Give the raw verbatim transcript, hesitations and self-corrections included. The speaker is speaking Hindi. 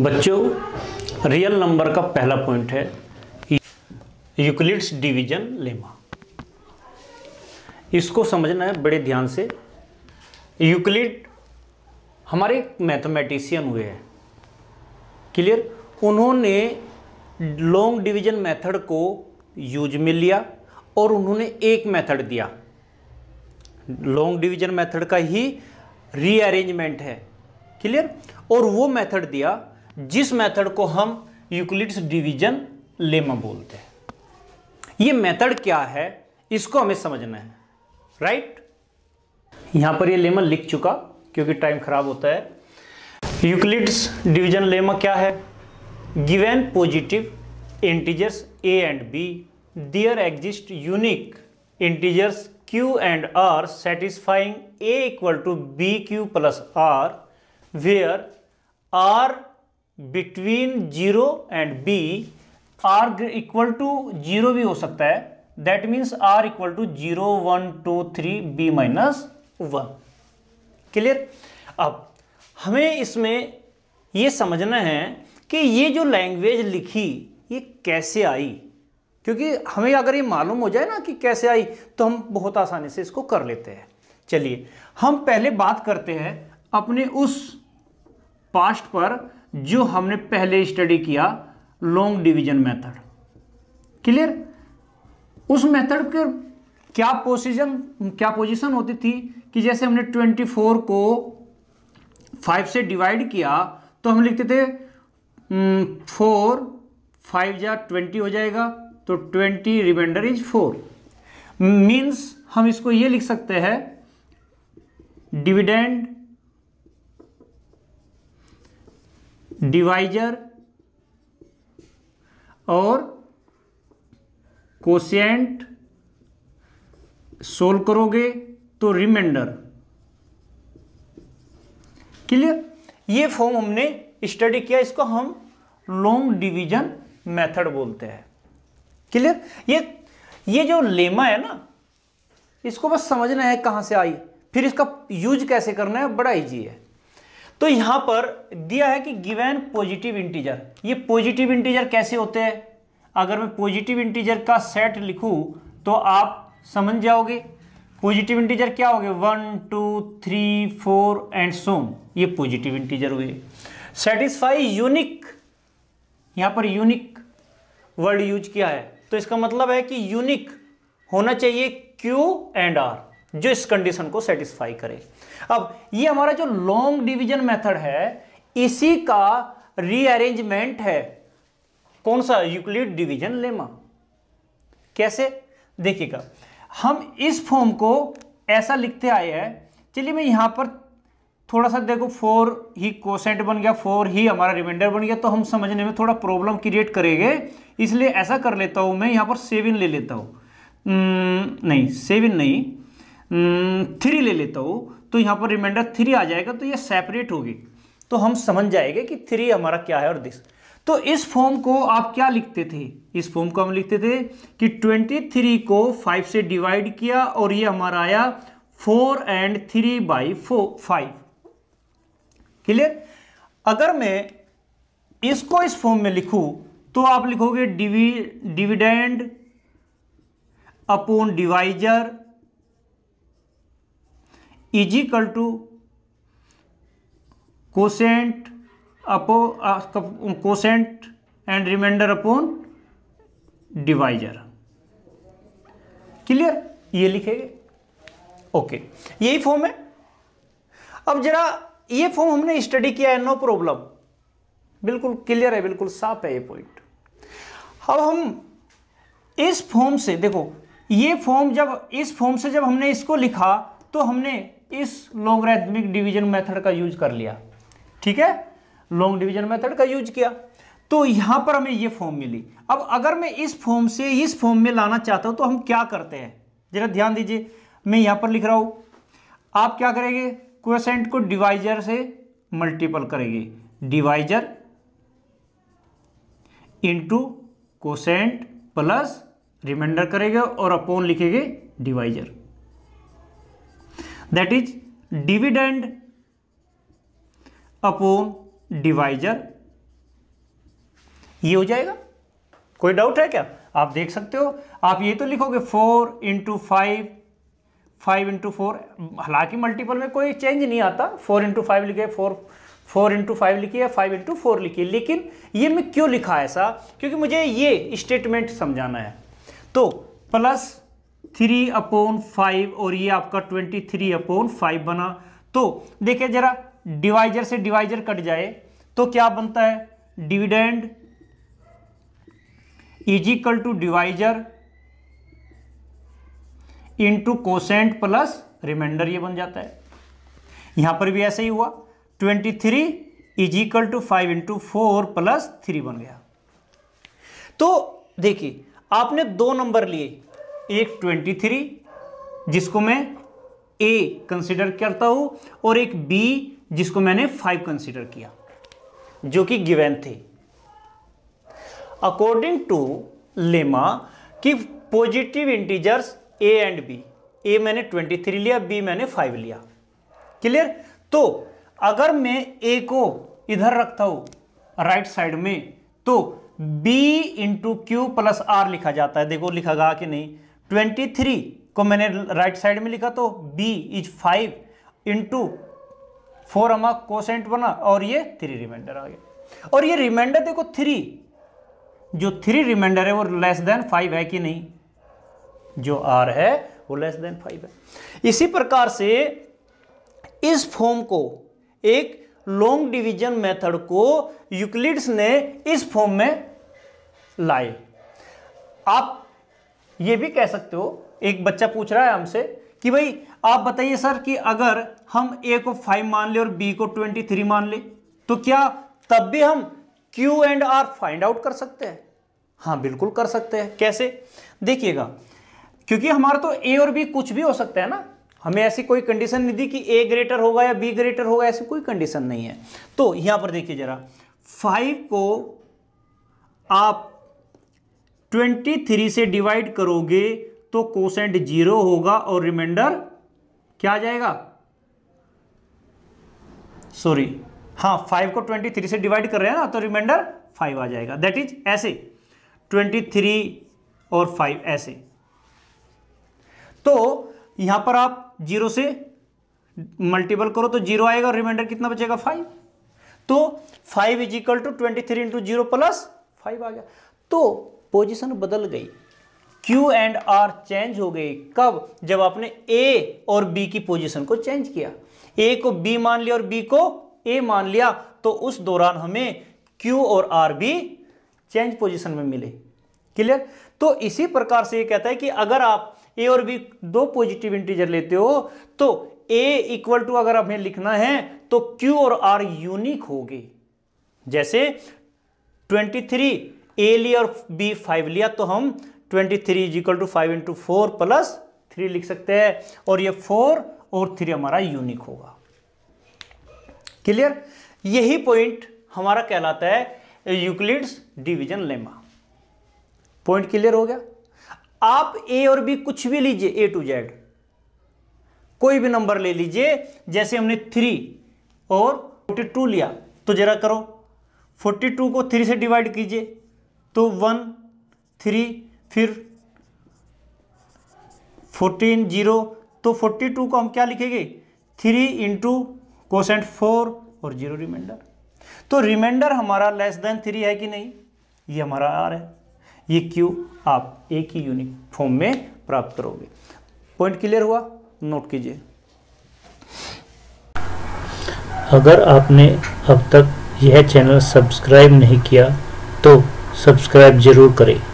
बच्चों, रियल नंबर का पहला पॉइंट है यूक्लिड्स डिवीजन लेमा। इसको समझना है बड़े ध्यान से। यूक्लिड हमारे मैथमेटिशियन हुए हैं, क्लियर। उन्होंने लॉन्ग डिवीजन मेथड को यूज में लिया और उन्होंने एक मेथड दिया। लॉन्ग डिवीजन मेथड का ही रीअरेंजमेंट है, क्लियर। और वो मेथड दिया जिस मेथड को हम यूक्लिड्स डिवीजन लेमा बोलते हैं। ये मेथड क्या है, इसको हमें समझना है, राइट। यहां पर ये लेमा लिख चुका क्योंकि टाइम खराब होता है। यूक्लिड्स डिवीजन लेमा क्या है? Given positive integers A and B, there exist unique integers Q and R satisfying A equal to B Q plus R, where R between zero and B, R equal to zero भी हो सकता है, that means R equal to zero, one, two, three, B minus one, clear. अब हमें इसमें ये समझना है कि ये जो लैंग्वेज लिखी ये कैसे आई, क्योंकि हमें अगर ये मालूम हो जाए ना कि कैसे आई तो हम बहुत आसानी से इसको कर लेते हैं। चलिए हम पहले बात करते हैं अपने उस पास्ट पर जो हमने पहले स्टडी किया, लॉन्ग डिवीजन मेथड, क्लियर। उस मेथड के क्या पोजीशन क्या पोजीशन होती थी कि जैसे हमने चौबीस को पाँच से डिवाइड किया तो हम लिखते थे फोर, फाइव जा ट्वेंटी हो जाएगा तो twenty remainder is four. Means हम इसको ये लिख सकते हैं डिविडेंड डिवाइजर और कोशेंट सोल्व करोगे तो रिमाइंडर, क्लियर। ये फॉर्म हमने स्टडी किया, इसको हम लॉन्ग डिवीजन मेथड बोलते हैं, क्लियर। ये ये जो लेमा है ना, इसको बस समझना है कहां से आई, फिर इसका यूज कैसे करना है, बड़ा इजी है। तो यहां पर दिया है कि गिवन पॉजिटिव इंटीजर। ये पॉजिटिव इंटीजर कैसे होते हैं? अगर मैं पॉजिटिव इंटीजर का सेट लिखूं तो आप समझ जाओगे पॉजिटिव इंटीजर क्या हो गए, one, two, three, four and so on, ये पॉजिटिव इंटीजर हुए। सेटिस्फाई यूनिक, यहां पर यूनिक वर्ड यूज किया है तो इसका मतलब है कि यूनिक होना चाहिए Q एंड R जो इस कंडीशन को सेटिस्फाई करे। अब ये हमारा जो लॉन्ग डिवीजन मेथड है इसी का रीअरेंजमेंट है, कौन सा? Euclid division lemma. कैसे देखिएगा, हम इस फॉर्म को ऐसा लिखते आए हैं। चलिए मैं यहां पर थोड़ा सा देखो, फोर ही कोसेंट बन गया, फोर ही हमारा रिमाइंडर बन गया, तो हम समझने में थोड़ा प्रॉब्लम क्रिएट करेंगे, इसलिए ऐसा कर लेता हूं मैं, यहाँ पर सेवन ले लेता हूँ, नहीं सेवन नहीं थ्री ले लेता हूँ, तो यहाँ पर रिमाइंडर थ्री आ जाएगा तो ये सेपरेट होगी तो हम समझ जाएंगे कि थ्री हमारा क्या है और दिस। तो इस फॉर्म को आप क्या लिखते थे? इस फॉर्म को हम लिखते थे कि ट्वेंटी थ्री को फाइव से डिवाइड किया और ये हमारा आया four and three by four, five, clear. अगर मैं इसको इस फॉर्म में लिखूं तो आप लिखोगे div dividend upon divisor is equal to quotient upon quotient and remainder upon divisor, clear, ये लिखेंगे, ओके। यही फॉर्म है। अब जरा ये फॉर्म हमने स्टडी किया है, नो प्रॉब्लम, बिल्कुल क्लियर है, बिल्कुल साफ है ये पॉइंट। अब हम इस फॉर्म से देखो, ये फॉर्म जब इस फॉर्म से जब हमने इसको लिखा तो हमने इस लॉगरिथमिक डिवीजन मेथड का यूज कर लिया, ठीक है, लॉन्ग डिवीजन मेथड का यूज किया तो यहां पर हमें ये फॉर्म मिली। अब अगर मैं इस फॉर्म से इस फॉर्म में लाना चाहता हूं तो हम क्या करते हैं, जरा ध्यान दीजिए, मैं यहां पर लिख रहा हूं, आप क्या करेंगे, क्वोशेंट को डिवाइजर से मल्टीपल करेंगे, divisor into quotient plus remainder करेंगे और अपॉन लिखेंगे divisor, that is dividend upon divisor ये हो जाएगा। कोई डाउट है क्या? आप देख सकते हो, आप ये तो लिखोगे four into five, five into four, हालांकि मल्टीपल में कोई चेंज नहीं आता, फोर इंटू फाइव लिखे, फोर फोर इंटू फाइव लिखिए या फाइव इंटू फोर लिखिए, लेकिन ये मैं क्यों लिखा ऐसा, क्योंकि मुझे ये स्टेटमेंट समझाना है। तो प्लस थ्री अपॉन फाइव और ये आपका ट्वेंटी थ्री अपॉन फाइव बना। तो देखिए जरा, डिवाइजर से डिवाइजर कट जाए तो क्या बनता है, dividend is equal to divisor into quotient plus remainder, ये बन जाता है। यहां पर भी ऐसा ही हुआ, twenty three is equal to five into four plus three बन गया। तो देखिए आपने दो नंबर लिए, एक ट्वेंटी थ्री जिसको मैं ए कंसिडर करता हूं और एक बी जिसको मैंने फाइव कंसिडर किया जो कि गिवन थे। अकॉर्डिंग टू लेमा कि positive integers A and B, A मैंने ट्वेंटी थ्री लिया, बी मैंने फाइव लिया, क्लियर। तो अगर मैं ए को इधर रखता हूं राइट साइड में तो b into Q plus R लिखा जाता है। देखो लिखा गया कि नहीं, ट्वेंटी थ्री को मैंने राइट साइड में लिखा तो b is five into four हमारा कोसेंट बना और ये थ्री रिमाइंडर आ गया। और ये रिमाइंडर देखो थ्री, जो थ्री रिमाइंडर है वो लेस देन फाइव है कि नहीं, जो r है वो लेस देन फाइव है। इसी प्रकार से इस फॉर्म को, एक लॉन्ग डिवीजन मेथड को यूक्लिड्स ने इस फॉर्म में लाए। आप ये भी कह सकते हो, एक बच्चा पूछ रहा है हमसे कि भाई आप बताइए सर कि अगर हम ए को फाइव मान ले और बी को ट्वेंटी थ्री मान ले तो क्या तब भी हम Q and R find out कर सकते हैं? हाँ बिल्कुल कर सकते हैं। कैसे? देखिएगा, क्योंकि हमारा तो ए और बी कुछ भी हो सकता है ना, हमें ऐसी कोई कंडीशन नहीं दी कि ए ग्रेटर होगा या बी ग्रेटर होगा, ऐसी कोई कंडीशन नहीं है। तो यहां पर देखिए जरा, फाइव को आप ट्वेंटी थ्री से डिवाइड करोगे तो कोसेंट जीरो होगा और रिमाइंडर क्या आ जाएगा, सॉरी हाँ फाइव को ट्वेंटी थ्री से डिवाइड कर रहे हैं ना तो रिमाइंडर फाइव आ जाएगा। दैट इज ऐसे ट्वेंटी थ्री और फाइव ऐसे। तो यहां पर आप जीरो से मल्टीपल करो तो जीरो आएगा, रिमाइंडर कितना बचेगा, फाइव। तो five is equal to twenty three into zero plus five आ गया। तो पोजीशन बदल गई, क्यू एंड आर चेंज हो गए। कब? जब आपने ए और बी की पोजीशन को चेंज किया, ए को बी मान लिया और बी को ए मान लिया, तो उस दौरान हमें क्यू और आर भी चेंज पोजीशन में मिले, क्लियर। तो इसी प्रकार से ये कहता है कि अगर आप ए और बी दो पॉजिटिव इंटीजर लेते हो तो ए इक्वल टू अगर हमें लिखना है तो क्यू और आर यूनिक होगी। जैसे ट्वेंटी थ्री ए लिया और बी फाइव लिया तो हम twenty three is equal to five into four plus three लिख सकते हैं और ये फोर और थ्री हमारा यूनिक होगा, क्लियर। यही पॉइंट हमारा कहलाता है Euclid's division lemma. Point clear हो गया। आप ए और बी कुछ भी लीजिए, ए टू जेड कोई भी नंबर ले लीजिए, जैसे हमने थ्री और फोर्टी टू लिया तो जरा करो, फोर्टी टू को थ्री से डिवाइड कीजिए तो वन, थ्री, फिर फोर्टीन, जीरो। तो फोर्टी टू को हम क्या लिखेंगे, थ्री इंटू कोसेंट फोर और जीरो रिमाइंडर। तो रिमाइंडर हमारा लेस देन थ्री है कि नहीं, ये हमारा आर है, ये क्यू आप एक ही यूनिक फॉर्म में प्राप्त करोगे। पॉइंट क्लियर हुआ, नोट कीजिए। अगर आपने अब तक यह चैनल सब्सक्राइब नहीं किया तो सब्सक्राइब जरूर करें।